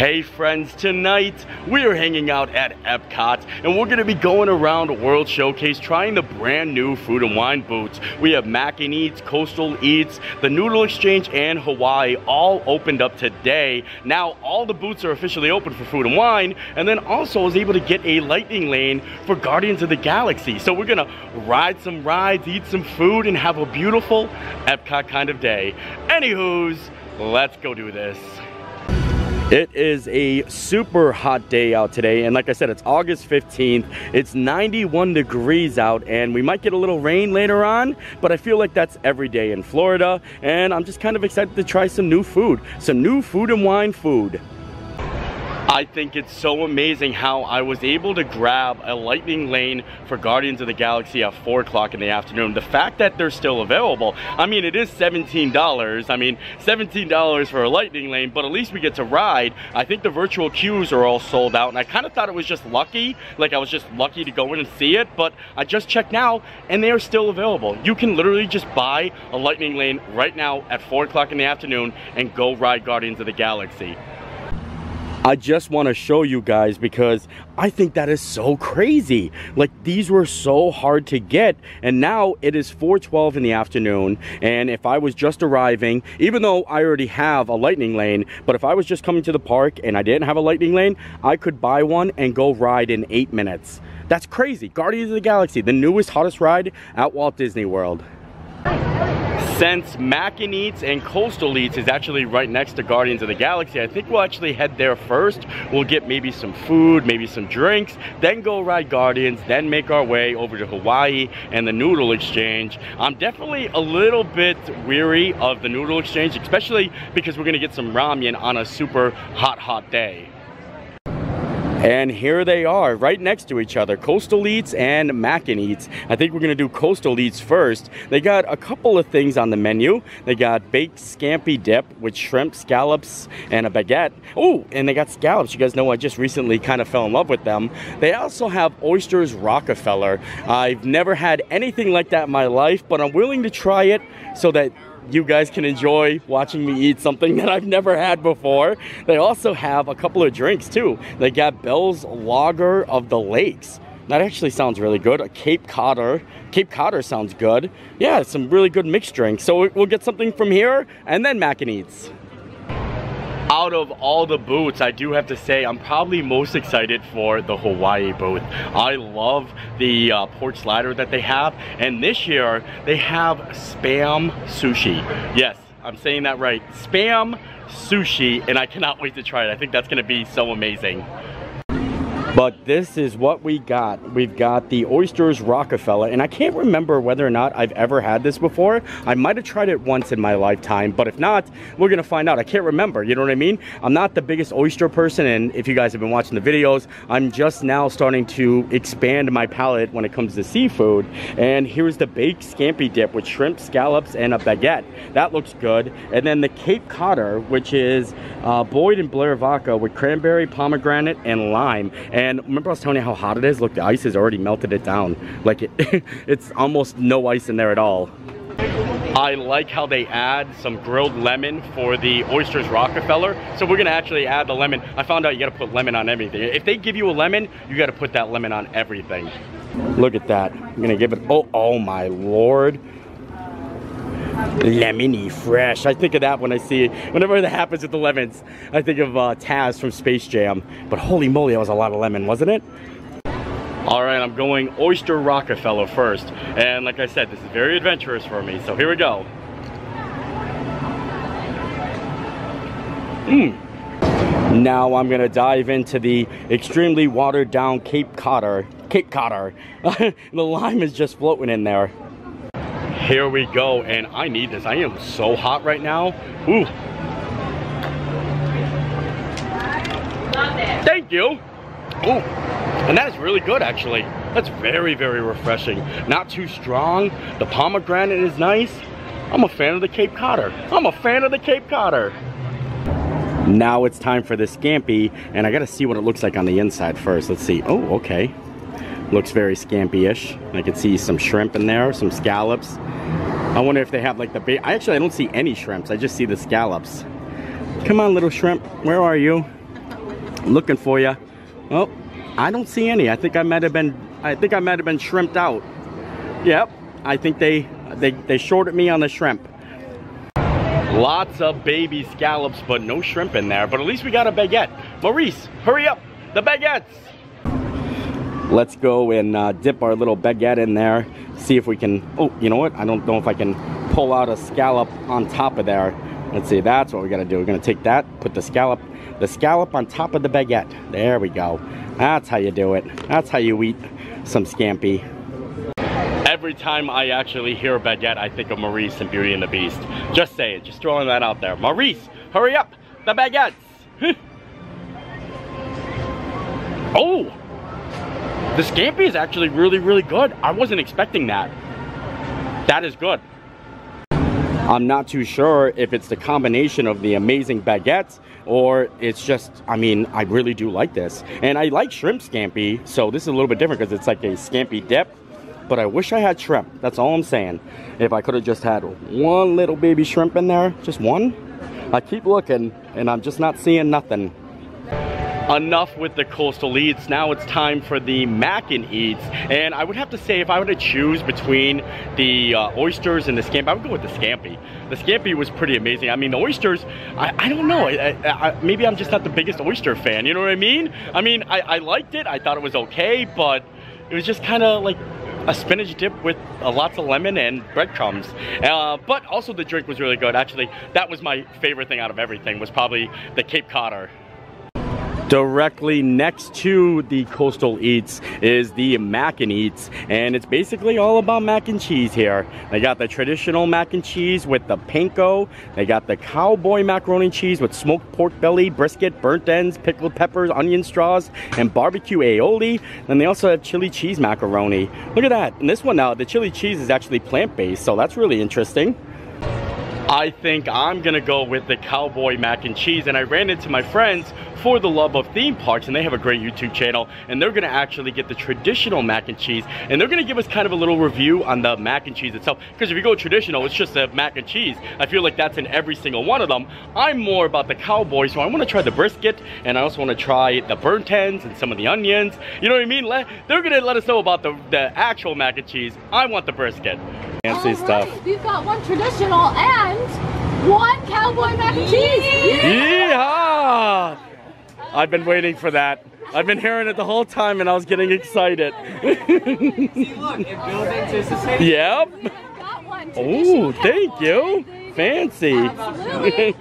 Hey friends, tonight we're hanging out at Epcot and we're gonna be going around World Showcase trying the brand new food and wine booths. We have Mac and Eats, Coastal Eats, The Noodle Exchange, and Hawaii all opened up today. Now all the booths are officially open for food and wine, and then also I was able to get a Lightning Lane for Guardians of the Galaxy. So we're gonna ride some rides, eat some food, and have a beautiful Epcot kind of day. Anywho's, let's go do this. It is a super hot day out today, and like I said, it's August 15th. It's 91 degrees out, and we might get a little rain later on, but I feel like that's every day in Florida, and I'm just kind of excited to try some new food and wine food. I think it's so amazing how I was able to grab a Lightning Lane for Guardians of the Galaxy at 4 o'clock in the afternoon. The fact that they're still available, I mean, it is $17. I mean, $17 for a Lightning Lane, but at least we get to ride. I think the virtual queues are all sold out, and I kind of thought it was just lucky. Like, I was just lucky to go in and see it, but I just checked now, and they are still available. You can literally just buy a Lightning Lane right now at 4 o'clock in the afternoon and go ride Guardians of the Galaxy. I just want to show you guys because I think that is so crazy. Like, these were so hard to get, and now it is 4:12 in the afternoon, and if I was just arriving, even though I already have a Lightning Lane, but if I was just coming to the park and I didn't have a Lightning Lane, I could buy one and go ride in 8 minutes. That's crazy. Guardians of the Galaxy, the newest, hottest ride at Walt Disney World. Since Mac and Eats and Coastal Eats is actually right next to Guardians of the Galaxy, I think we'll actually head there first. We'll get maybe some food, maybe some drinks, then go ride Guardians, then make our way over to Hawaii and the Noodle Exchange. I'm definitely a little bit weary of the Noodle Exchange, especially because we're gonna get some ramen on a super hot, hot day. And here they are, right next to each other, Coastal Eats and Mac and Eats. I think we're gonna do Coastal Eats first. They got a couple of things on the menu. They got baked scampi dip with shrimp, scallops, and a baguette. Oh, and they got scallops. You guys know I just recently kind of fell in love with them. They also have Oysters Rockefeller. I've never had anything like that in my life, but I'm willing to try it so that you guys can enjoy watching me eat something that I've never had before. They also have a couple of drinks too. They got Bell's Lager of the Lakes. That actually sounds really good. A Cape Codder. Cape Codder sounds good. Yeah, some really good mixed drinks. So we'll get something from here and then Mac and Eats. Out of all the booths, I do have to say I'm probably most excited for the Hawaii booth. I love the pork slider that they have, and this year they have Spam Sushi. Yes, I'm saying that right. Spam Sushi, and I cannot wait to try it. I think that's gonna be so amazing. But this is what we got. We've got the Oysters Rockefeller, and I can't remember whether or not I've ever had this before. I might have tried it once in my lifetime, but if not, we're gonna find out. I can't remember, you know what I mean? I'm not the biggest oyster person, and if you guys have been watching the videos, I'm just now starting to expand my palate when it comes to seafood. And here's the baked scampi dip with shrimp, scallops, and a baguette. That looks good. And then the Cape Codder, which is Boyd and Blair vodka with cranberry, pomegranate, and lime. And remember I was telling you how hot it is? Look, the ice has already melted it down. Like, it's almost no ice in there at all. I like how they add some grilled lemon for the Oysters Rockefeller. So we're gonna actually add the lemon. I found out you gotta put lemon on everything. If they give you a lemon, you gotta put that lemon on everything. Look at that. I'm gonna give it, oh my Lord. Lemony fresh. I think of that when I see it. Whenever that happens with the lemons, I think of Taz from Space Jam. But holy moly, that was a lot of lemon, wasn't it? All right, I'm going Oyster Rockefeller first. And like I said, this is very adventurous for me. So here we go. Now I'm gonna dive into the extremely watered down Cape Codder. Cape Codder. The lime is just floating in there. Here we go, and I need this. I am so hot right now. Ooh. Thank you. Ooh, and that is really good, actually. That's very, very refreshing. Not too strong. The pomegranate is nice. I'm a fan of the Cape Codder. I'm a fan of the Cape Codder. Now it's time for the scampi, and I gotta see what it looks like on the inside first. Let's see. Oh, okay. Looks very scampi-ish. I can see some shrimp in there, some scallops. I wonder if they have like the big... I don't see any shrimps. I just see the scallops. Come on, little shrimp. Where are you? looking for you. Oh, I don't see any. I think I might have been shrimped out. Yep, I think they shorted me on the shrimp. Lots of baby scallops, but no shrimp in there. But at least we got a baguette. Maurice, hurry up, the baguettes. Let's go and dip our little baguette in there. See if we can, oh, you know what? I don't know if I can pull out a scallop on top of there. Let's see, that's what we gotta do. We're gonna take that, put the scallop on top of the baguette. There we go. That's how you do it. That's how you eat some scampi. Every time I actually hear baguette, I think of Maurice and Beauty and the Beast. Just saying, just throwing that out there. Maurice, hurry up, the baguettes. Oh, the scampi is actually really, really good. I wasn't expecting that. That is good. I'm not too sure if it's the combination of the amazing baguettes or it's just, I mean, I really do like this. And I like shrimp scampi, so this is a little bit different because it's like a scampi dip. But I wish I had shrimp, that's all I'm saying. If I could have just had one little baby shrimp in there, just one. I keep looking and I'm just not seeing nothing. Enough with the Coastal Eats, now it's time for the Mac and Eats. And I would have to say if I were to choose between the oysters and the scampi, I would go with the scampi. The scampi was pretty amazing. I mean the oysters, I don't know, maybe I'm just not the biggest oyster fan, you know what I mean? I mean, I liked it, I thought it was okay, but it was just kind of like a spinach dip with lots of lemon and breadcrumbs. But also the drink was really good. Actually, that was my favorite thing out of everything, was probably the Cape Codder. Directly next to the Coastal Eats is the Mac and Eats, and it's basically all about mac and cheese here. They got the traditional mac and cheese with the panko. They got the cowboy macaroni and cheese with smoked pork belly, brisket, burnt ends, pickled peppers, onion straws, and barbecue aioli. Then they also have chili cheese macaroni. Look at that. And this one now, the chili cheese is actually plant-based, so that's really interesting. I think I'm gonna go with the cowboy mac and cheese, and I ran into my friends for the love of theme parks, and they have a great YouTube channel, and they're gonna actually get the traditional mac and cheese, and they're gonna give us kind of a little review on the mac and cheese itself, because if you go traditional, it's just the mac and cheese. I feel like that's in every single one of them. I'm more about the cowboy, so I wanna try the brisket, and I also wanna try the burnt ends and some of the onions. You know what I mean? They're gonna let us know about the actual mac and cheese. I want the brisket. Fancy stuff. We've got one traditional and one cowboy mac and cheese. Yeehaw! I've been waiting for that. I've been hearing it the whole time, and I was getting excited. See, look, it builds into society. Yep. We have got one traditional. Ooh, thank you. Fancy. Absolutely.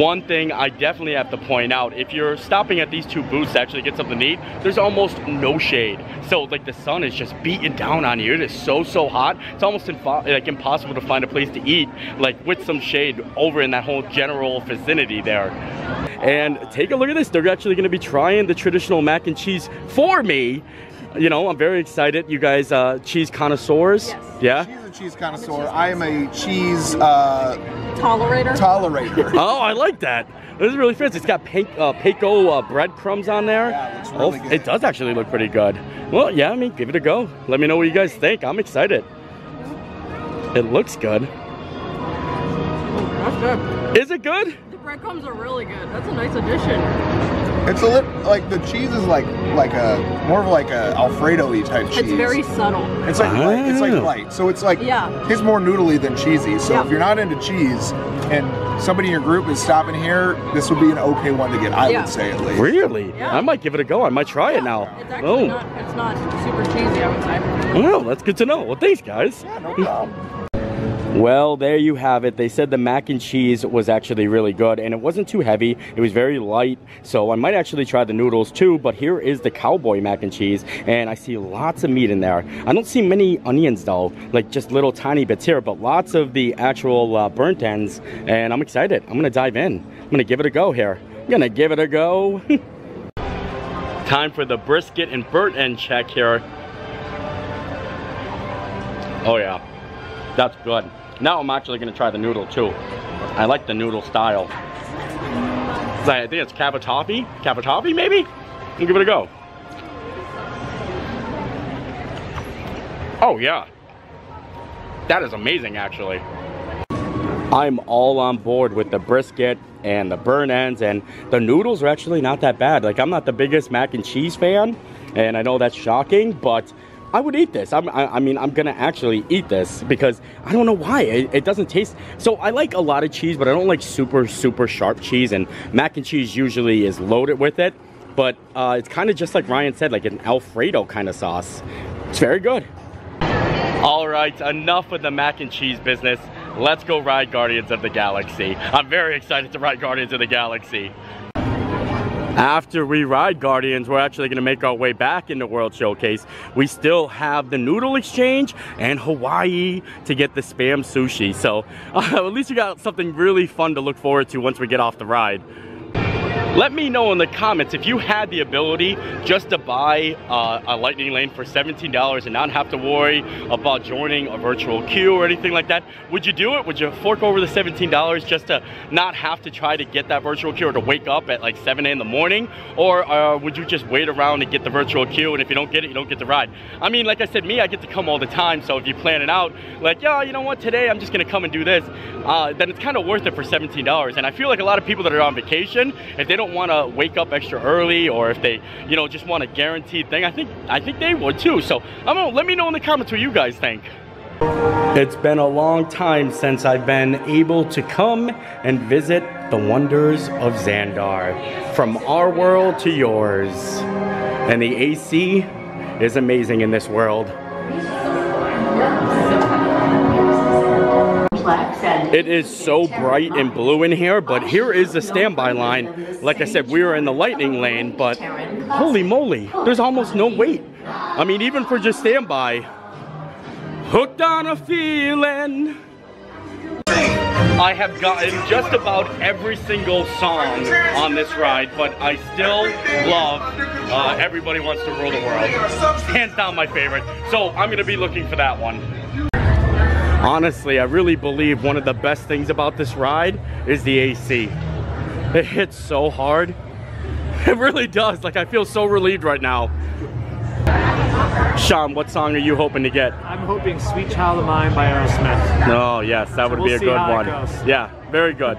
One thing I definitely have to point out, if you're stopping at these two booths to actually get something to eat, there's almost no shade. So like the sun is just beating down on you. It is so hot. It's almost like impossible to find a place to eat like with some shade over in that whole general vicinity there. And take a look at this. They're actually gonna be trying the traditional mac and cheese for me. You know, I'm very excited. You guys, cheese connoisseurs? Yes. Yeah? She's a cheese connoisseur. I am a cheese... Tolerator. Oh, I like that. This is really fancy. It's got panko breadcrumbs on there. Yeah, it looks really good. It does actually look pretty good. Well, yeah, I mean, give it a go. Let me know what you guys think. I'm excited. It looks good. That's good. Is it good? The breadcrumbs are really good. That's a nice addition. It's a little, like the cheese is like a more of like a Alfredo-y type cheese. It's very subtle. It's like light, it's like light. So it's like, yeah, it's more noodly than cheesy. So yeah, if you're not into cheese and somebody in your group is stopping here, this would be an okay one to get. I would say at least. Really? Yeah. I might give it a go. I might try it now. It's actually not super cheesy, I would say. Well, that's good to know. Well, thanks, guys. Yeah, no problem. Well, there you have it. They said the mac and cheese was actually really good, and it wasn't too heavy. It was very light, so I might actually try the noodles too, but here is the cowboy mac and cheese, and I see lots of meat in there. I don't see many onions though, like just little tiny bits here, but lots of the actual burnt ends, and I'm excited. I'm gonna dive in. I'm gonna give it a go here. I'm gonna give it a go. Time for the brisket and burnt end check here. Oh yeah, that's good. Now I'm actually gonna try the noodle too. I like the noodle style. I think it's cavatappi maybe? I'll give it a go. Oh yeah. That is amazing actually. I'm all on board with the brisket and the burn ends, and the noodles are actually not that bad. Like, I'm not the biggest mac and cheese fan, and I know that's shocking, but I would eat this. I mean, I'm gonna actually eat this because I don't know why. It doesn't taste... So I like a lot of cheese, but I don't like super, super sharp cheese, and mac and cheese usually is loaded with it. But it's kind of just like Ryan said, like an Alfredo kind of sauce. It's very good. All right, enough with the mac and cheese business. Let's go ride Guardians of the Galaxy. I'm very excited to ride Guardians of the Galaxy. After we ride Guardians, we're actually gonna make our way back into World Showcase. We still have the Noodle Exchange and Hawaii to get the Spam Sushi. So at least you got something really fun to look forward to once we get off the ride. Let me know in the comments if you had the ability just to buy a Lightning Lane for $17 and not have to worry about joining a virtual queue or anything like that. Would you do it? Would you fork over the $17 just to not have to try to get that virtual queue or to wake up at like 7 a.m. in the morning? Or would you just wait around and get the virtual queue, and if you don't get it, you don't get the ride? I mean, like I said, me, I get to come all the time, so if you plan it out, like, yeah, you know what, today I'm just gonna come and do this, then it's kind of worth it for $17. And I feel like a lot of people that are on vacation, if they don't want to wake up extra early, or if they, you know, just want a guaranteed thing, I think they would too. So I don't know, let me know in the comments what you guys think. It's been a long time since I've been able to come and visit the wonders of Xandar, from our world to yours. And the AC is amazing in this world. It is so bright and blue in here, but here is the standby line. Like I said, we were in the Lightning Lane, but holy moly, there's almost no wait. I mean, even for just standby. Hooked on a Feeling. I have gotten just about every single song on this ride, but I still love Everybody Wants to Rule the World. Hands down my favorite. So I'm going to be looking for that one. Honestly, I really believe one of the best things about this ride is the AC. It hits so hard. It really does. Like, I feel so relieved right now. Sean, what song are you hoping to get? I'm hoping Sweet Child of Mine by Aerosmith. Oh, yes, that would be a good one. Yeah, very good.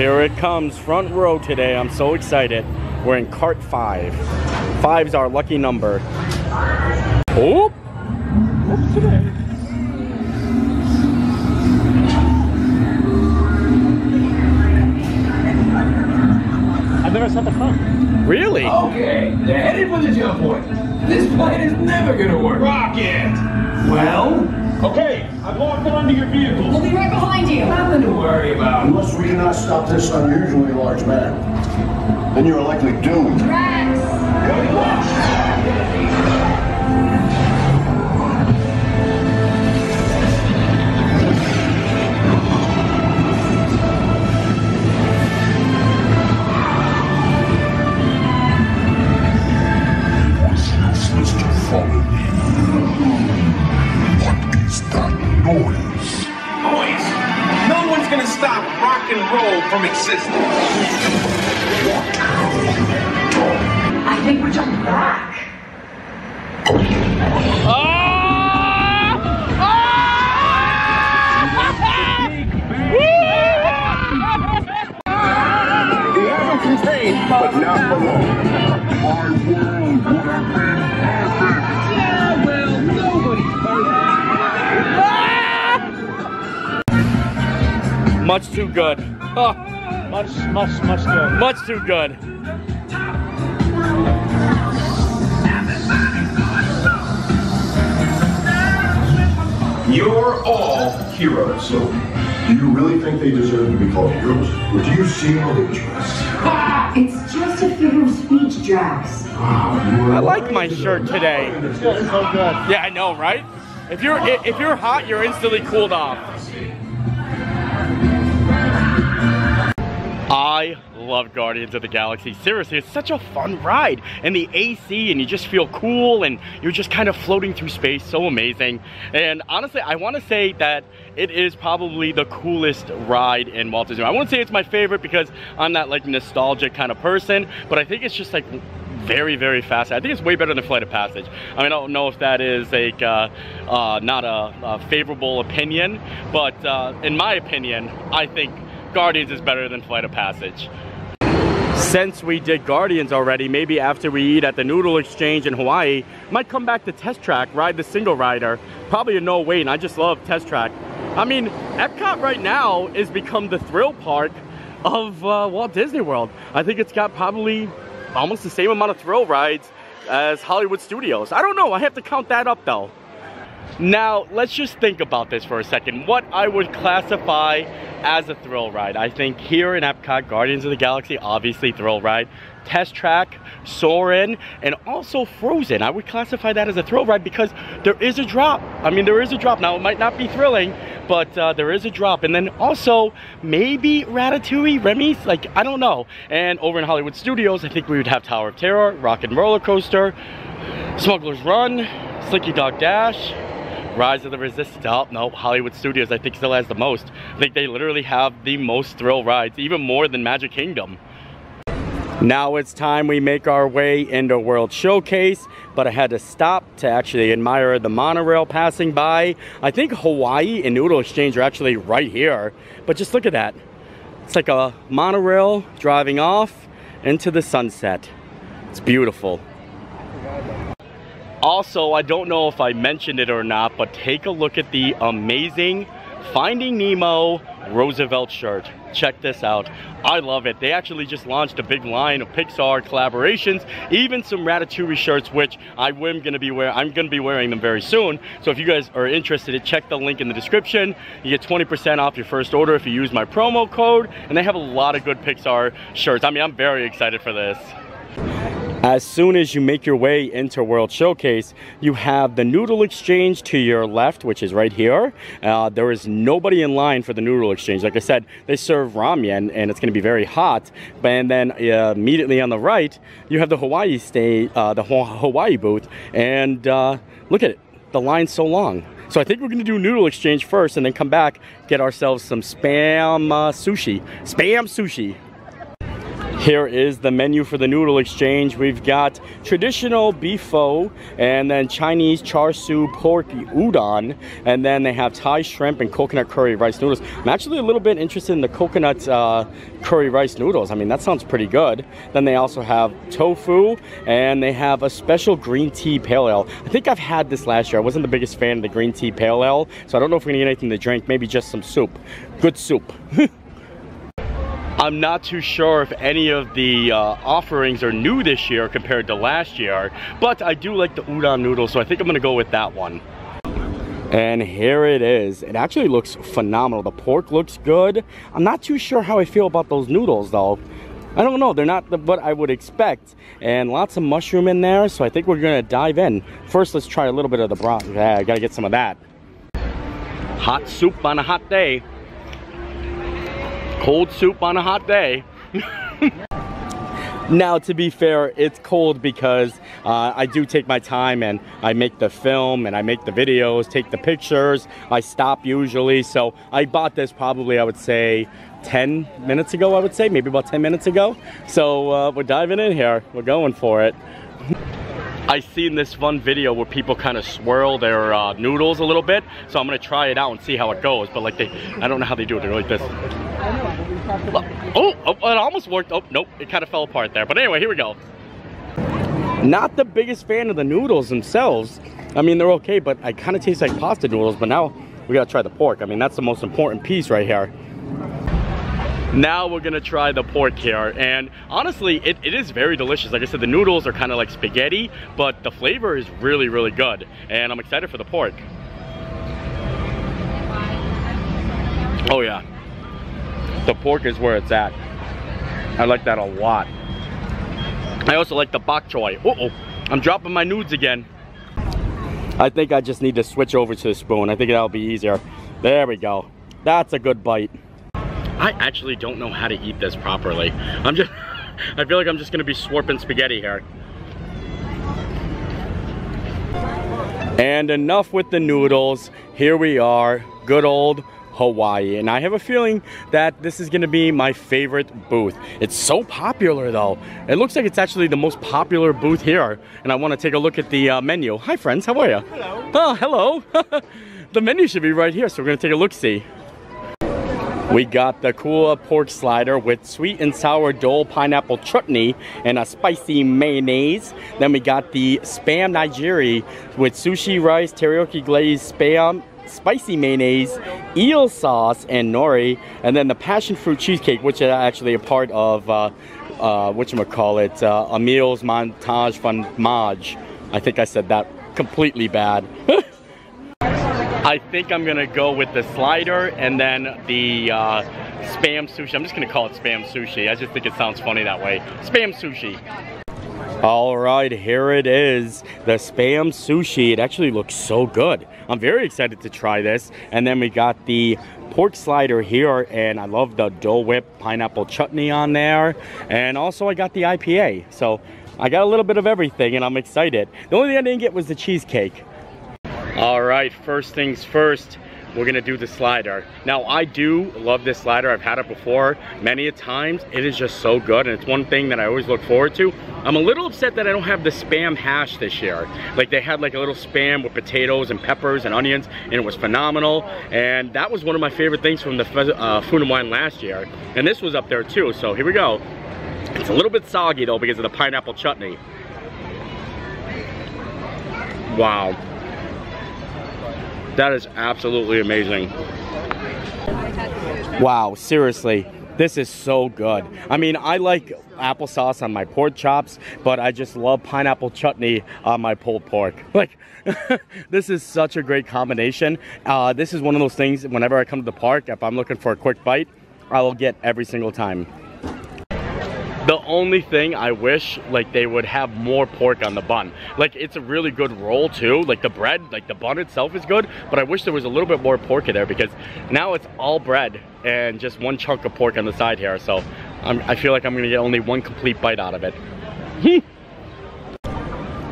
Here it comes, front row today. I'm so excited. We're in cart 5. 5's our lucky number. Oh! I've never set the phone. Really? Okay, they're headed for the jump point. This plane is never gonna work. Rocket! Well? Okay, I've locked onto your vehicle. We'll be right behind you. Nothing to worry about. Unless we cannot stop this unusually large man, then you're likely doomed. Rex! Good luck! From existence. I think we're jumping back. The ever contained, but not below. My world would have been perfect. Yeah, well, nobody's perfect. Much too good. Oh. Much good. Much too good. You're all heroes. So, do you really think they deserve to be called heroes? Or do you see how they dress? It's just a figure of speech, Drax. I like my shirt today. It feels so good. Yeah, I know, right? If you're hot, you're instantly cooled off. I love Guardians of the Galaxy. Seriously, it's such a fun ride. And the AC, and you just feel cool, and you're just kind of floating through space. So amazing. And honestly, I want to say that it is probably the coolest ride in Walt Disney World. I won't say it's my favorite because I'm not like nostalgic kind of person, but I think it's just like very, very fast. I think it's way better than Flight of Passage. I mean, I don't know if that is like not a favorable opinion, but in my opinion, I think Guardians is better than Flight of Passage. Since we did Guardians already, maybe after we eat at the Noodle Exchange in Hawaii, might come back to Test Track, ride the single rider. Probably a no wait, and I just love Test Track. I mean, Epcot right now has become the thrill park of Walt Disney World. I think it's got probably almost the same amount of thrill rides as Hollywood Studios. I don't know, I have to count that up though. Now, let's just think about this for a second. What I would classify as a thrill ride. I think here in Epcot, Guardians of the Galaxy, obviously thrill ride. Test Track, Soarin', and also Frozen. I would classify that as a thrill ride because there is a drop. I mean, there is a drop. Now, it might not be thrilling, but there is a drop. And then also, maybe Ratatouille, Remy's, like, I don't know. And over in Hollywood Studios, I think we would have Tower of Terror, Rock 'n' Roller Coaster, Smuggler's Run, Slinky Dog Dash, Rise of the Resistance. Oh, no, Hollywood Studios I think still has the most. I think they literally have the most thrill rides, even more than Magic Kingdom. Now it's time we make our way into World Showcase, but I had to stop to actually admire the monorail passing by. I think Hawaii and Noodle Exchange are actually right here, but just look at that. It's like a monorail driving off into the sunset. It's beautiful. Also, I don't know if I mentioned it or not, but take a look at the amazing Finding Nemo Roosevelt shirt. Check this out. I love it. They actually just launched a big line of Pixar collaborations, even some Ratatouille shirts, which I am going to be wearing. I'm going to be wearing them very soon. So if you guys are interested, check the link in the description. You get 20% off your first order if you use my promo code, and they have a lot of good Pixar shirts. I mean, I'm very excited for this. As soon as you make your way into World Showcase, you have the Noodle Exchange to your left, which is right here. There is nobody in line for the Noodle Exchange. Like I said, they serve ramen, and it's going to be very hot. And then immediately on the right, you have the Hawaii Hawaii booth. And look at it, the line's so long. So I think we're going to do Noodle Exchange first, and then come back, get ourselves some Spam Sushi. Spam Sushi. Here is the menu for the Noodle Exchange. We've got traditional beef pho, and then Chinese char siu pork udon, and then they have Thai shrimp and coconut curry rice noodles. I'm actually a little bit interested in the coconut curry rice noodles. I mean, that sounds pretty good. Then they also have tofu, and they have a special green tea pale ale. I think I've had this last year. I wasn't the biggest fan of the green tea pale ale, so I don't know if we're gonna get anything to drink, maybe just some soup. Good soup. I'm not too sure if any of the offerings are new this year compared to last year, but I do like the udon noodles, so I think I'm gonna go with that one. And here it is. It actually looks phenomenal. The pork looks good. I'm not too sure how I feel about those noodles though. I don't know, they're not what I would expect. And lots of mushroom in there, so I think we're gonna dive in. First, let's try a little bit of the broth. Yeah, I gotta get some of that. Hot soup on a hot day. Cold soup on a hot day. Now, to be fair, it's cold because I do take my time, and I make the film, and I make the videos, take the pictures. I stop usually, so I bought this probably, I would say, 10 minutes ago, I would say, maybe about 10 minutes ago. So we're diving in here. We're going for it. I seen this fun video where people kind of swirl their noodles a little bit, so I'm gonna try it out and see how it goes. But like I don't know how they do it. They're like this. Oh, oh, it almost worked. Oh, nope, it kind of fell apart there. But anyway, here we go. Not the biggest fan of the noodles themselves. I mean, they're okay, but I kind of taste like pasta noodles. But now we gotta try the pork. I mean, that's the most important piece right here. Now we're gonna try the pork here, and honestly, it is very delicious. Like I said, the noodles are kind of like spaghetti, but the flavor is really, really good, and I'm excited for the pork. Oh yeah, the pork is where it's at. I like that a lot. I also like the bok choy. Uh-oh, I'm dropping my nudes again. I think I just need to switch over to the spoon. I think that'll be easier. There we go. That's a good bite. I actually don't know how to eat this properly. I feel like I'm just gonna be slurping spaghetti here. And enough with the noodles. Here we are, good old Hawaii, and I have a feeling that this is gonna be my favorite booth. It's so popular though. It looks like it's actually the most popular booth here, and I want to take a look at the menu. Hi friends, how are you? Hello. Oh, hello. The menu should be right here, so we're gonna take a look-see. We got the Kula pork slider with sweet and sour dole pineapple chutney and a spicy mayonnaise. Then we got the Spam Nigiri with sushi rice, teriyaki glazed spam, spicy mayonnaise, eel sauce, and nori. And then the passion fruit cheesecake, which is actually a part of whatchamacallit, Emil's Montage Fun Maj. I think I said that completely bad. I think I'm gonna go with the slider and then the Spam Sushi. I'm just gonna call it Spam Sushi. I just think it sounds funny that way. Spam Sushi. All right, here it is. The Spam Sushi. It actually looks so good. I'm very excited to try this. And then we got the pork slider here, and I love the Dole Whip pineapple chutney on there. And also I got the IPA. So I got a little bit of everything and I'm excited. The only thing I didn't get was the cheesecake. All right, first things first, we're gonna do the slider. Now, I do love this slider. I've had it before many a times. It is just so good, and it's one thing that I always look forward to. I'm a little upset that I don't have the Spam hash this year. Like, they had like a little Spam with potatoes and peppers and onions, and it was phenomenal. And that was one of my favorite things from the Food and Wine last year. And this was up there too, so here we go. It's a little bit soggy though because of the pineapple chutney. Wow. That is absolutely amazing. Wow, seriously, this is so good. I mean, I like applesauce on my pork chops, but I just love pineapple chutney on my pulled pork. Like, this is such a great combination. This is one of those things, whenever I come to the park, if I'm looking for a quick bite, I will get every single time. The only thing I wish, like, they would have more pork on the bun. Like, it's a really good roll too. Like, the bread, like, the bun itself is good, but I wish there was a little bit more pork in there because now it's all bread and just one chunk of pork on the side here. So I feel like I'm gonna get only one complete bite out of it.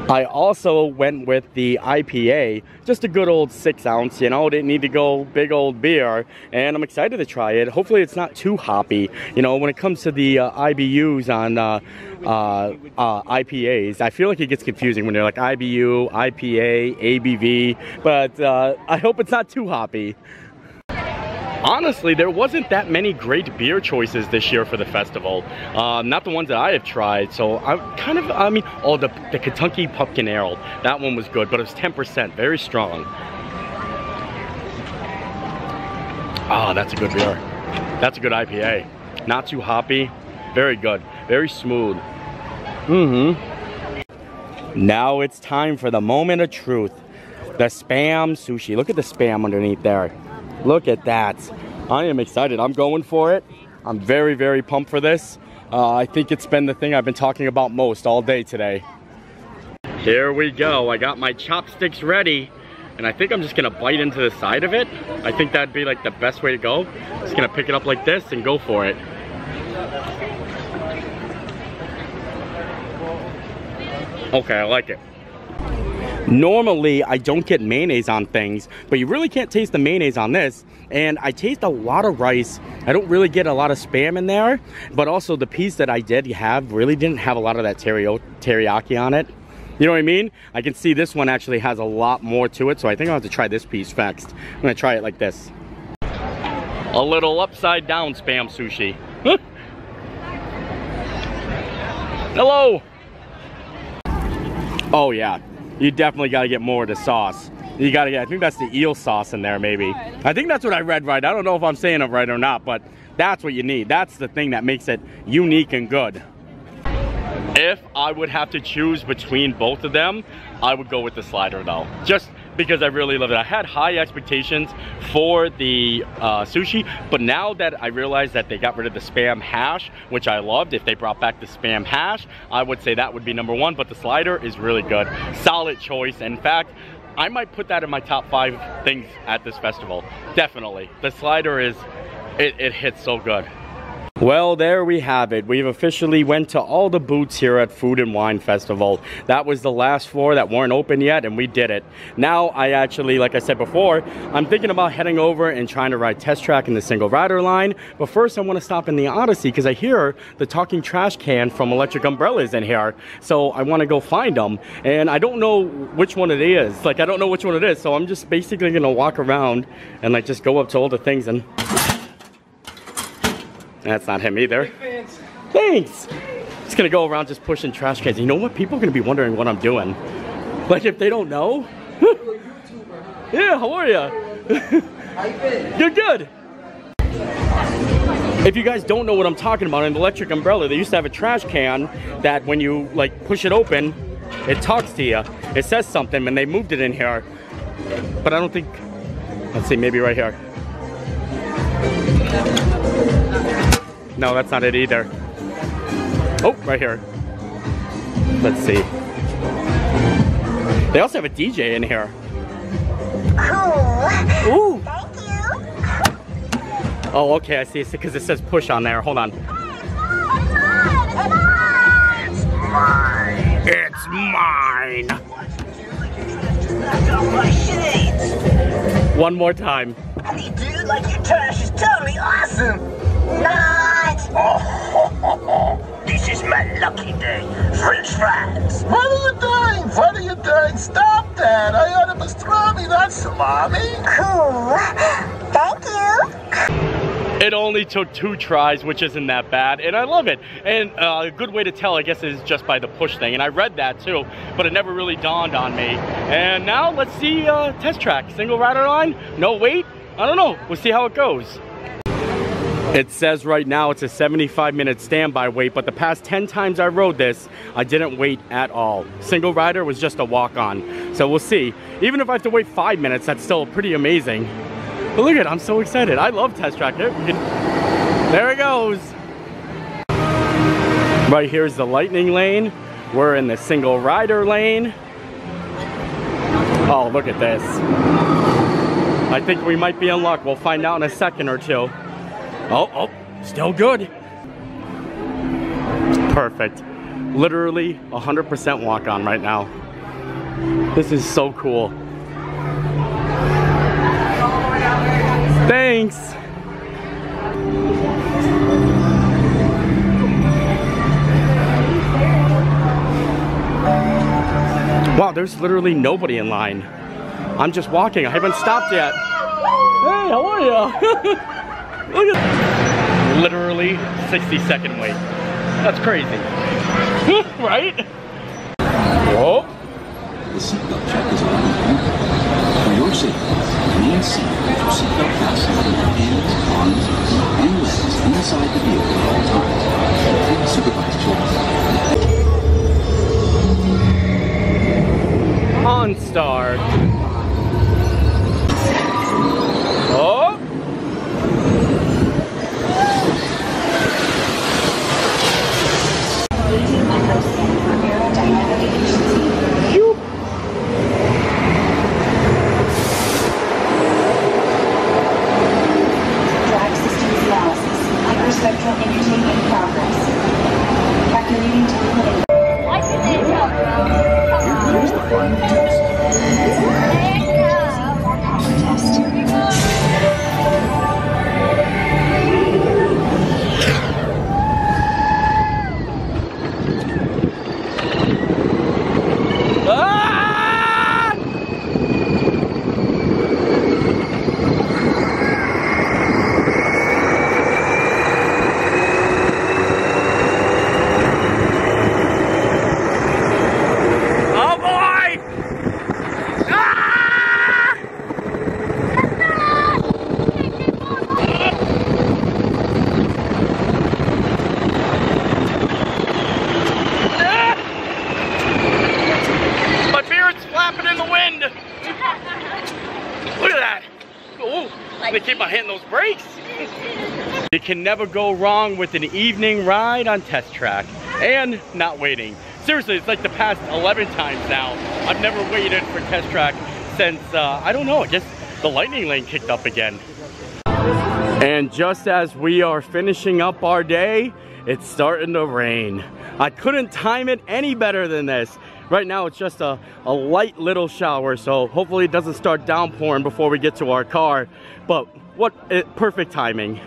I also went with the IPA, just a good old 6 ounce, you know, didn't need to go big old beer, and I'm excited to try it. Hopefully it's not too hoppy. You know, when it comes to the IBUs on IPAs, I feel like it gets confusing when they're like IBU, IPA, ABV, but I hope it's not too hoppy. Honestly, there wasn't that many great beer choices this year for the festival. Not the ones that I have tried, so the Kentucky Pumpkin Ale. That one was good, but it was 10%, very strong. Ah, that's a good beer. That's a good IPA. Not too hoppy, very good, very smooth. Mm-hmm. Now it's time for the moment of truth. The Spam Sushi. Look at the Spam underneath there. Look at that. I am excited. I'm going for it. I'm very, very pumped for this. I think it's been the thing I've been talking about most all day today. Here we go. I got my chopsticks ready, and I think I'm just gonna bite into the side of it. I think that'd be like the best way to go. Just gonna pick it up like this and go for it. Okay, I like it. Normally, I don't get mayonnaise on things, but you really can't taste the mayonnaise on this. And I taste a lot of rice. I don't really get a lot of Spam in there, but also the piece that I did have really didn't have a lot of that teriyaki on it. You know what I mean? I can see this one actually has a lot more to it, so I think I'll have to try this piece next. I'm gonna try it like this. A little upside down Spam Sushi. Hello! Oh yeah. You definitely gotta get more of the sauce. You gotta get, I think that's the eel sauce in there maybe. I think that's what I read right. I don't know if I'm saying it right or not, but that's what you need. That's the thing that makes it unique and good. If I would have to choose between both of them, I would go with the slider though. Just because I really love it. I had high expectations for the sushi, but now that I realized that they got rid of the Spam hash, which I loved, if they brought back the Spam hash, I would say that would be number one, but the slider is really good. Solid choice. In fact, I might put that in my top 5 things at this festival. Definitely. The slider is, it hits so good. Well, there we have it. We've officially went to all the booths here at Food and Wine Festival. That was the last floor that weren't open yet, and we did it. Now, I actually, like I said before, I'm thinking about heading over and trying to ride Test Track in the single rider line. But first, I want to stop in the Odyssey because I hear the talking trash can from Electric Umbrella is in here. So I want to go find them, and I don't know which one it is. Like, I don't know which one it is. So I'm just basically gonna walk around and like just go up to all the things and. That's not him either. Thanks! Just gonna go around just pushing trash cans. You know what? People are gonna be wondering what I'm doing. Like if they don't know. You're a YouTuber, huh? Yeah, how are ya? How you been? You're good! If you guys don't know what I'm talking about, in the Electric Umbrella, they used to have a trash can that when you like push it open, it talks to you. It says something, and they moved it in here. But I don't think... Let's see, maybe right here. No, that's not it either. Oh, right here. Let's see. They also have a DJ in here. Cool. Ooh. Thank you. Oh, okay, I see. It's because it says push on there. Hold on. Hey, it's mine. It's mine. It's mine. One more time. Hey, dude, like your trash is totally awesome. Nice! Oh, ho, ho, ho. This is my lucky day. French fries! What are you doing? What are you doing? Stop that! I ordered pastrami, not salami! Cool. Thank you! It only took 2 tries, which isn't that bad, and I love it. And a good way to tell, I guess, is just by the push thing. And I read that too, but it never really dawned on me. And now, let's see Test Track. Single rider line? No wait? I don't know. We'll see how it goes. It says right now it's a 75-minute standby wait, but the past 10 times I rode this, I didn't wait at all. Single rider was just a walk-on. So we'll see. Even if I have to wait 5 minutes, that's still pretty amazing. But look at it, I'm so excited. I love Test Track. There it goes. Right here is the Lightning Lane. We're in the single rider lane. Oh, look at this. I think we might be in luck. We'll find out in a second or two. Oh, still good. Perfect. Literally 100% walk on right now. This is so cool. Thanks. Wow, there's literally nobody in line. I'm just walking. I haven't stopped yet. Hey, how are you? Look at that. Literally 60-second wait. That's crazy. Right? Whoa. The seatbelt check is on you. For your safety, remain seated with your seatbelt fastened on your hands, arms, and legs inside the vehicle at all times. And supervise children. OnStar. Oh. Can never go wrong with an evening ride on Test Track and not waiting. Seriously, it's like the past 11 times now. I've never waited for Test Track since, I don't know, I guess the Lightning Lane kicked up again. And just as we are finishing up our day, it's starting to rain. I couldn't time it any better than this. Right now it's just a light little shower, so hopefully it doesn't start downpouring before we get to our car. But what perfect timing.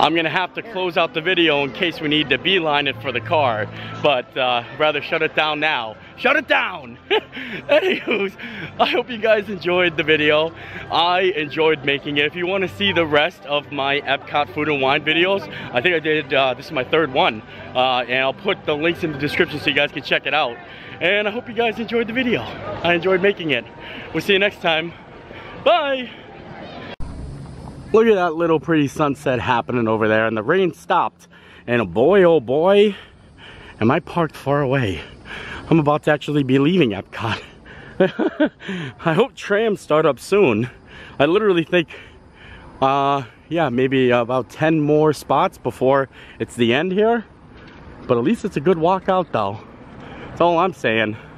I'm gonna have to close out the video in case we need to beeline it for the car, but rather shut it down now. Shut it down! Anywho's, I hope you guys enjoyed the video. I enjoyed making it. If you wanna see the rest of my Epcot food and wine videos, I think I did, this is my third one, and I'll put the links in the description so you guys can check it out. And I hope you guys enjoyed the video. I enjoyed making it. We'll see you next time. Bye! Look at that little pretty sunset happening over there, and the rain stopped. And boy, oh boy, am I parked far away. I'm about to actually be leaving Epcot. I hope trams start up soon. I literally think, yeah, maybe about 10 more spots before it's the end here. But at least it's a good walk out though. That's all I'm saying.